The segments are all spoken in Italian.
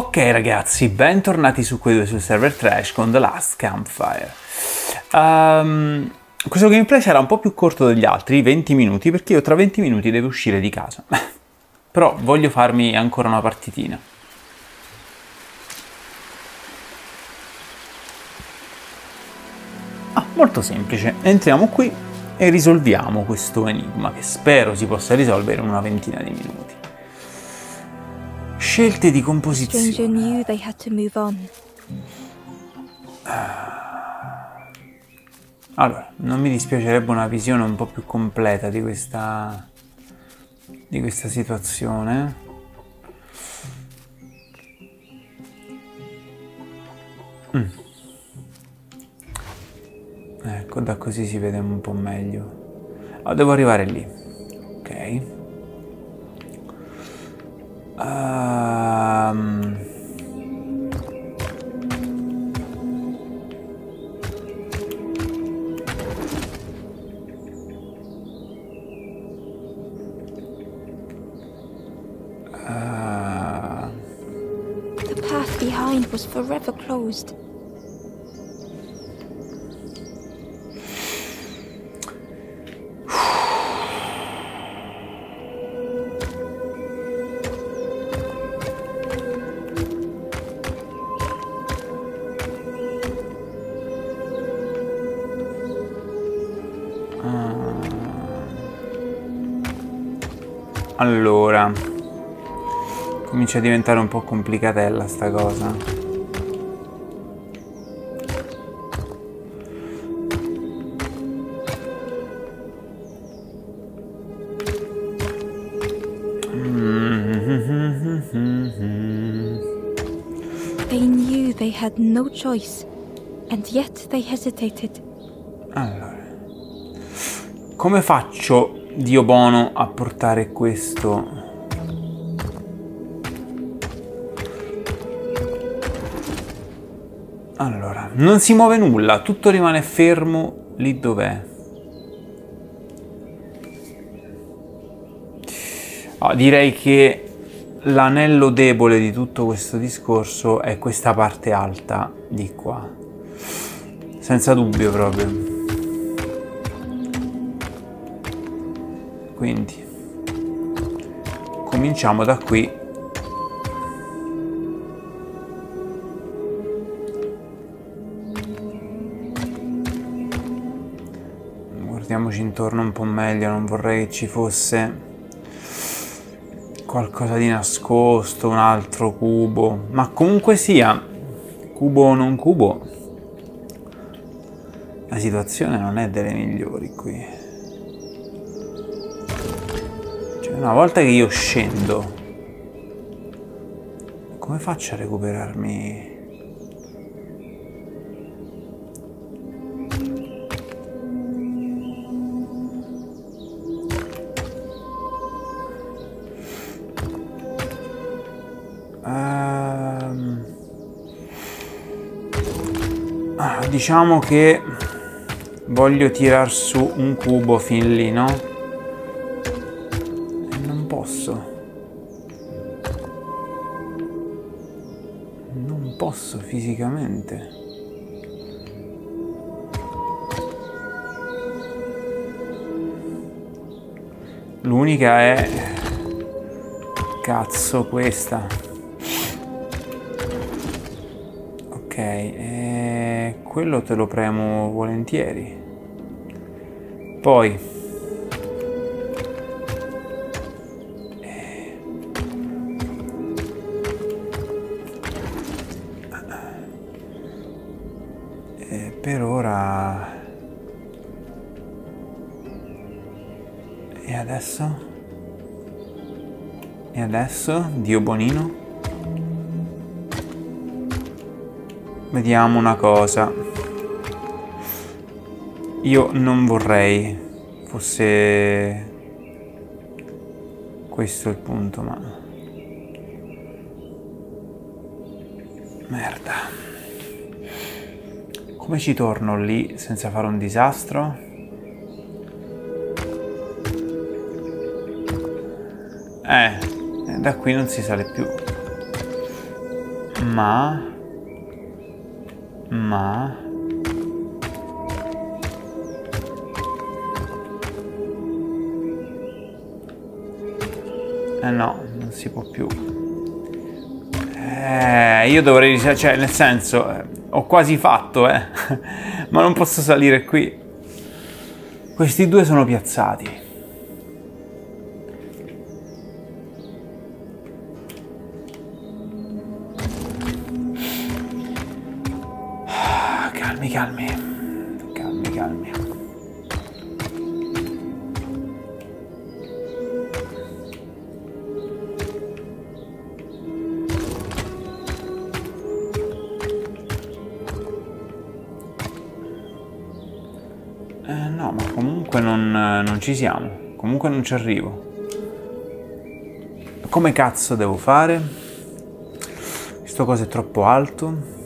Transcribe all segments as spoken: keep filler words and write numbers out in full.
Ok ragazzi, bentornati su Quei Due sul server Trash con The Last Campfire. Um, questo gameplay sarà un po' più corto degli altri, venti minuti, perché io tra venti minuti devo uscire di casa. Però voglio farmi ancora una partitina. Ah, molto semplice. Entriamo qui e risolviamo questo enigma, che spero si possa risolvere in una ventina di minuti. Scelte di composizione. Allora, non mi dispiacerebbe una visione un po' più completa di questa di questa situazione. Mm. Ecco, da così si vede un po' meglio. Ah, devo arrivare lì. Ok. Um. Uh. The path behind was forever closed. Allora, comincia a diventare un po' complicatella sta cosa. They knew they had no choice, and yet they hesitated. Allora, come faccio? Dio buono a portare questo. Allora, non si muove nulla, tutto rimane fermo lì dov'è. Oh, direi che l'anello debole di tutto questo discorso è questa parte alta di qua. Senza dubbio proprio. Quindi cominciamo da qui. Guardiamoci intorno un po' meglio, non vorrei che ci fosse qualcosa di nascosto, un altro cubo. Ma comunque sia, cubo o non cubo, la situazione non è delle migliori qui. Una volta che io scendo, come faccio a recuperarmi? Ehm... Ah, diciamo che voglio tirar su un cubo fin lì, no? Non posso fisicamente. L'unica è cazzo questa. Ok, eh, quello te lo premo volentieri. Poi per ora. E adesso? E adesso? Dio bonino? Vediamo una cosa. Io non vorrei fosse questo il punto, ma merda. Come ci torno lì senza fare un disastro? Eh, da qui non si sale più. Ma... Ma... Eh no, non si può più. Eh, io dovrei... Cioè, nel senso... Eh, ho quasi fatto, eh. Ma non posso salire qui. Questi due sono piazzati. Calmi, calmi, calmi. Eh, no, ma comunque non, non ci siamo. Comunque non ci arrivo. Come cazzo devo fare? Sto coso è troppo alto.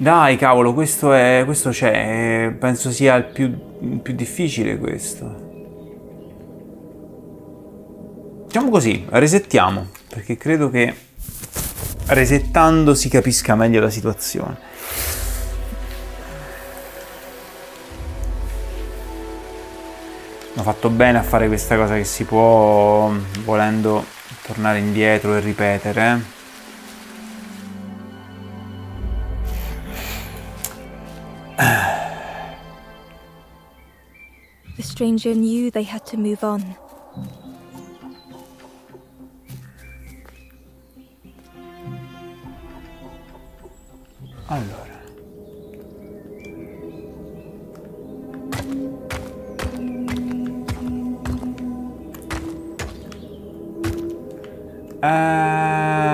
Dai, cavolo, questo è... questo c'è... Penso sia il più, più difficile questo. Facciamo così, resettiamo, perché credo che resettando si capisca meglio la situazione. Ho fatto bene a fare questa cosa che si può, volendo, tornare indietro e ripetere, eh. The stranger knew they had to move on. Allora.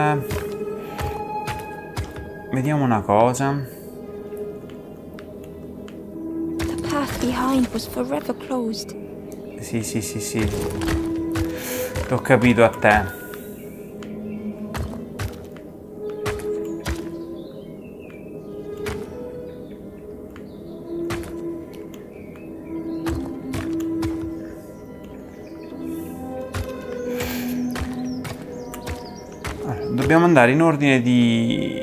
Eh, vediamo una cosa. Was forever closed. Sì, sì, sì, sì. L'ho capito a te. Allora, dobbiamo andare in ordine di...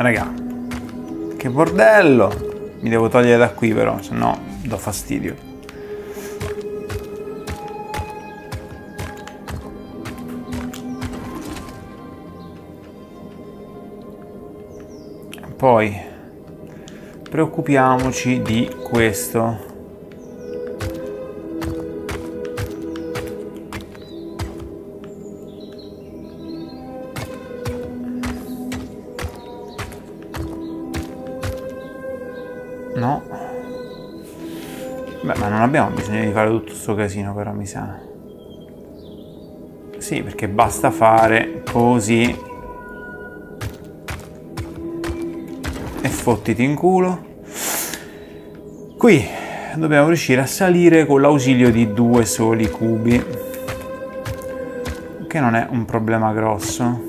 Raga, che bordello! Mi devo togliere da qui però, se no do fastidio. Poi preoccupiamoci di questo. No. Beh, ma non abbiamo bisogno di fare tutto sto casino, però mi sa. Sì, perché basta fare così. E fottiti in culo. Qui dobbiamo riuscire a salire con l'ausilio di due soli cubi, che non è un problema grosso.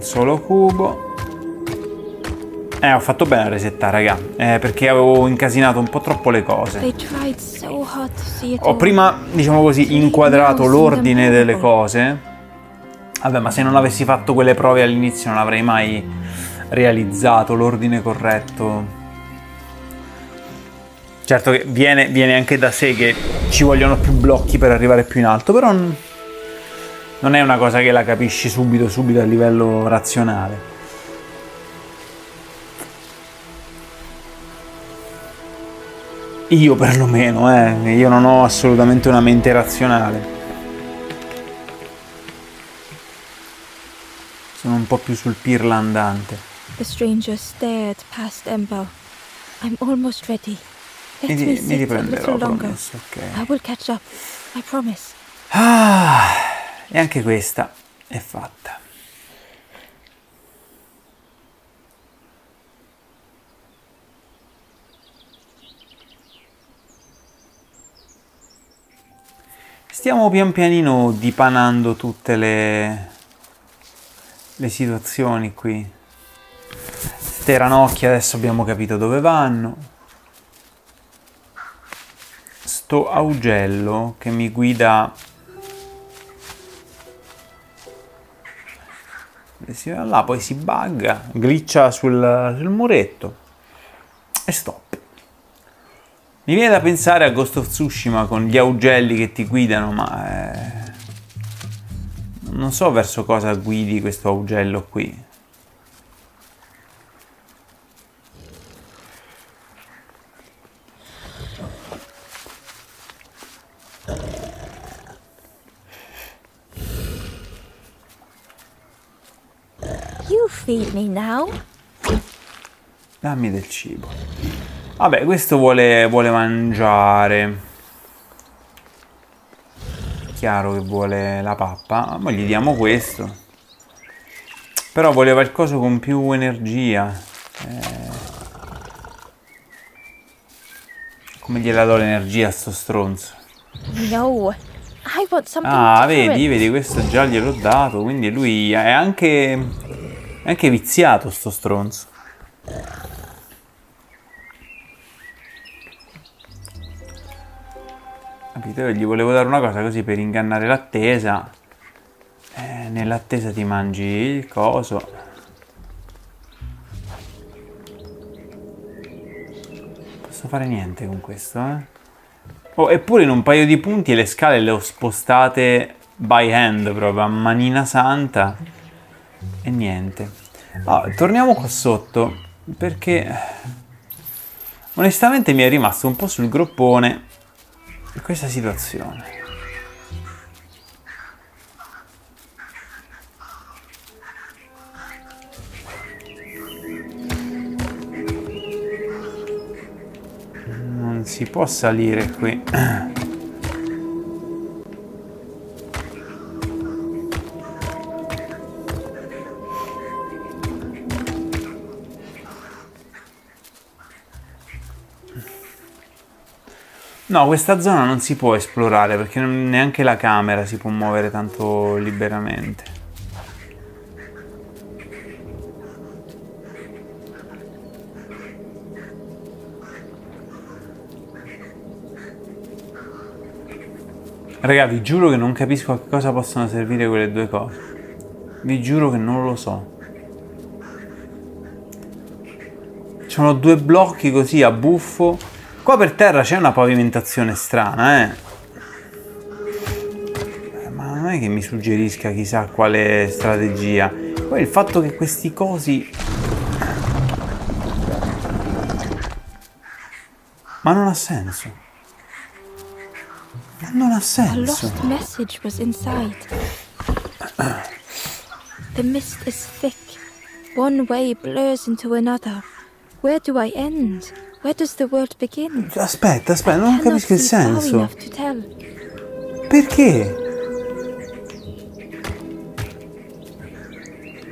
Solo cubo. Eh, ho fatto bene a resettare, raga, eh, perché avevo incasinato un po' troppo le cose. Ho prima, diciamo così, inquadrato l'ordine delle cose. Vabbè, ma se non avessi fatto quelle prove all'inizio non avrei mai realizzato l'ordine corretto. Certo che viene, viene anche da sé che ci vogliono più blocchi per arrivare più in alto, però... non è una cosa che la capisci subito, subito a livello razionale. Io perlomeno, eh. Io non ho assolutamente una mente razionale. Sono un po' più sul pirla andante. The stranger stared past Ember. I'm almost ready. Let mi, mi riprenderò, promesso, ok. I will catch up. I promise. Ah! E anche questa è fatta. Stiamo pian pianino dipanando tutte le, le situazioni qui. Ste ranocchie adesso abbiamo capito dove vanno. Sto augello che mi guida là, poi si bugga, glitcha sul, sul muretto e stop. Mi viene da pensare a Ghost of Tsushima con gli augelli che ti guidano, ma eh, non so verso cosa guidi questo augello qui. You feed me now. Dammi del cibo. Vabbè, questo vuole, vuole mangiare. Chiaro che vuole la pappa. Ma gli diamo questo. Però voleva il coso con più energia. Eh... Come gliela do l'energia a sto stronzo? No. I want something ah, vedi, vedi, questo già gliel'ho dato. Quindi lui è anche... È anche viziato sto stronzo. Capito? Io gli volevo dare una cosa così per ingannare l'attesa. Eh, nell'attesa ti mangi il coso. Non posso fare niente con questo, eh? Oh, eppure in un paio di punti le scale le ho spostate by hand, proprio a manina santa. E niente. Allora, torniamo qua sotto, perché onestamente mi è rimasto un po' sul groppone questa situazione. Non si può salire qui. No, questa zona non si può esplorare perché neanche la camera si può muovere tanto liberamente. Raga, vi giuro che non capisco a che cosa possono servire quelle due cose. Vi giuro che non lo so. Ci sono due blocchi così a buffo. Qua per terra c'è una pavimentazione strana, eh. Ma non è che mi suggerisca chissà quale strategia. Poi il fatto che questi cosi... Ma non ha senso. Ma non ha senso. A lost message was inside. The mist is thick. One way blurs into another. Where do I end? Where does the world begin? Aspetta, aspetta, non capisco il senso. Perché?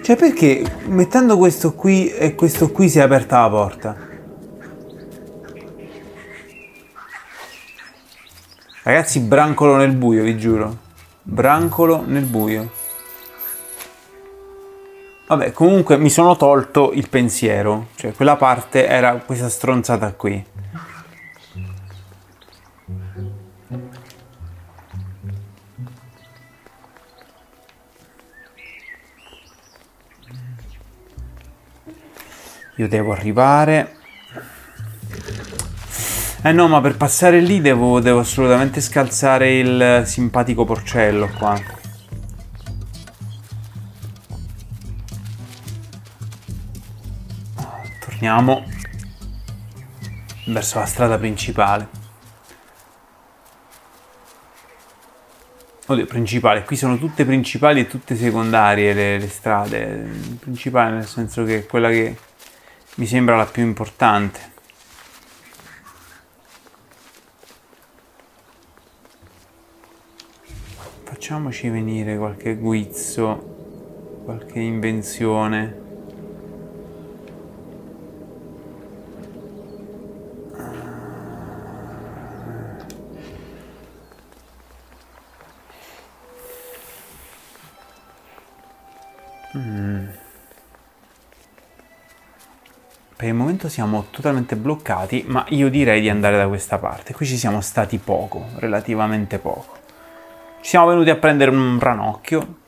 Cioè perché mettendo questo qui e questo qui si è aperta la porta? Ragazzi, brancolo nel buio, vi giuro. Brancolo nel buio. Vabbè, comunque mi sono tolto il pensiero, cioè quella parte era questa stronzata qui. Io devo arrivare... Eh no, ma per passare lì devo, devo assolutamente scalzare il simpatico porcello qua. Andiamo verso la strada principale. Oddio, principale. Qui sono tutte principali e tutte secondarie le, le strade. Principale nel senso che è quella che mi sembra la più importante. Facciamoci venire qualche guizzo, qualche invenzione. Mm. Per il momento siamo totalmente bloccati, ma io direi di andare da questa parte. Qui ci siamo stati poco, relativamente poco. Ci siamo venuti a prendere un ranocchio.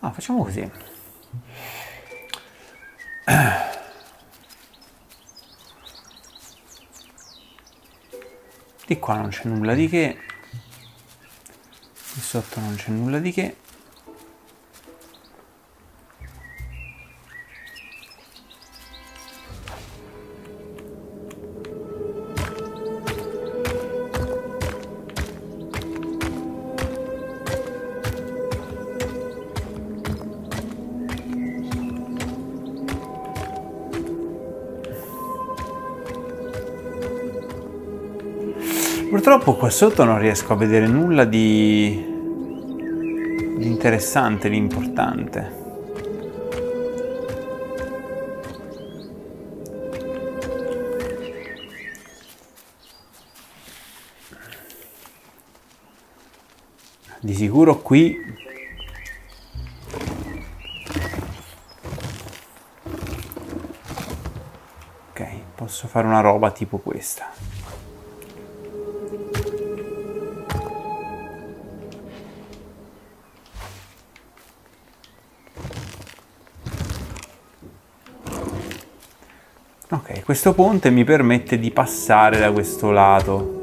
Ah, facciamo così. Di qua non c'è nulla di che. Di sotto non c'è nulla di che. Purtroppo qua sotto non riesco a vedere nulla di, di interessante, di importante. Di sicuro qui ok, posso fare una roba tipo questa. Ok, questo ponte mi permette di passare da questo lato.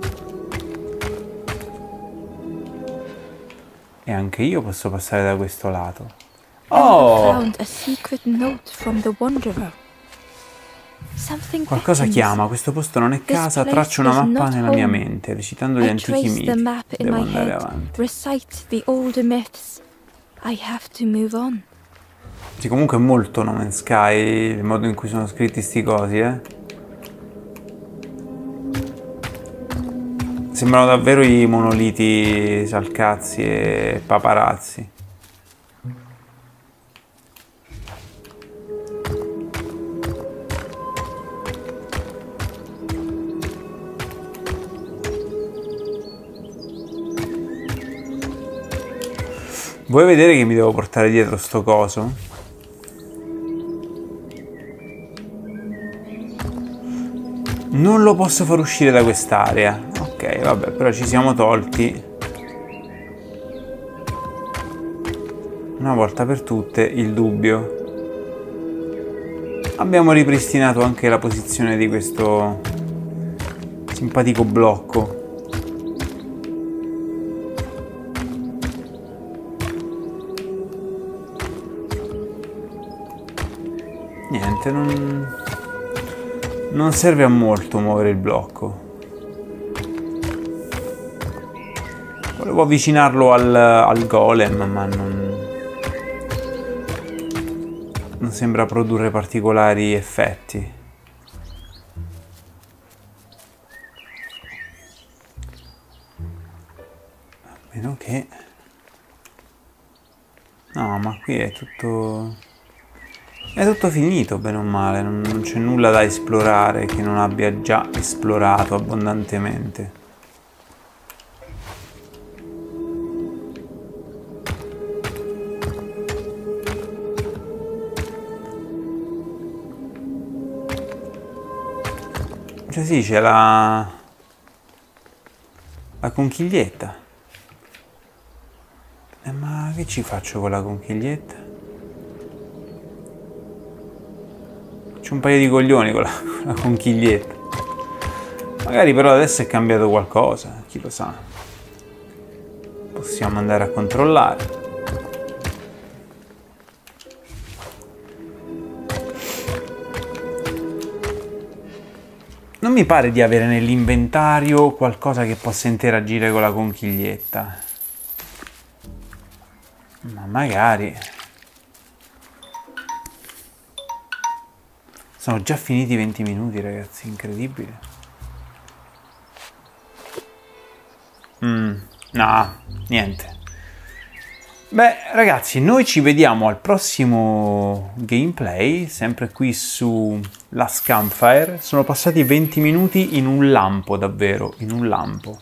E anche io posso passare da questo lato. Oh! Qualcosa chiama, questo posto non è casa, traccio una mappa nella mia mente, recitando gli antichi miti. Devo andare avanti. Sì, comunque è molto No Man's Sky il modo in cui sono scritti sti cosi, eh. Sembrano davvero i monoliti salcazzi e paparazzi. Vuoi vedere che mi devo portare dietro sto coso? Non lo posso far uscire da quest'area. Ok, vabbè, però ci siamo tolti una volta per tutte il dubbio. Abbiamo ripristinato anche la posizione di questo simpatico blocco. Niente, non... non serve a molto muovere il blocco. Volevo avvicinarlo al, al golem, ma non... non sembra produrre particolari effetti. A meno che... no, ma qui è tutto... è tutto finito, bene o male, non c'è nulla da esplorare che non abbia già esplorato abbondantemente. Cioè sì, c'è la... la conchiglietta. Eh, ma che ci faccio con la conchiglietta? Un paio di coglioni con la, con la conchiglietta. Magari però adesso è cambiato qualcosa, chi lo sa. Possiamo andare a controllare. Non mi pare di avere nell'inventario qualcosa che possa interagire con la conchiglietta. Ma magari... sono già finiti i venti minuti, ragazzi, incredibile. Mm, no, niente. Beh, ragazzi, noi ci vediamo al prossimo gameplay, sempre qui su The Last Campfire. Sono passati venti minuti in un lampo, davvero, in un lampo.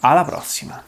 Alla prossima!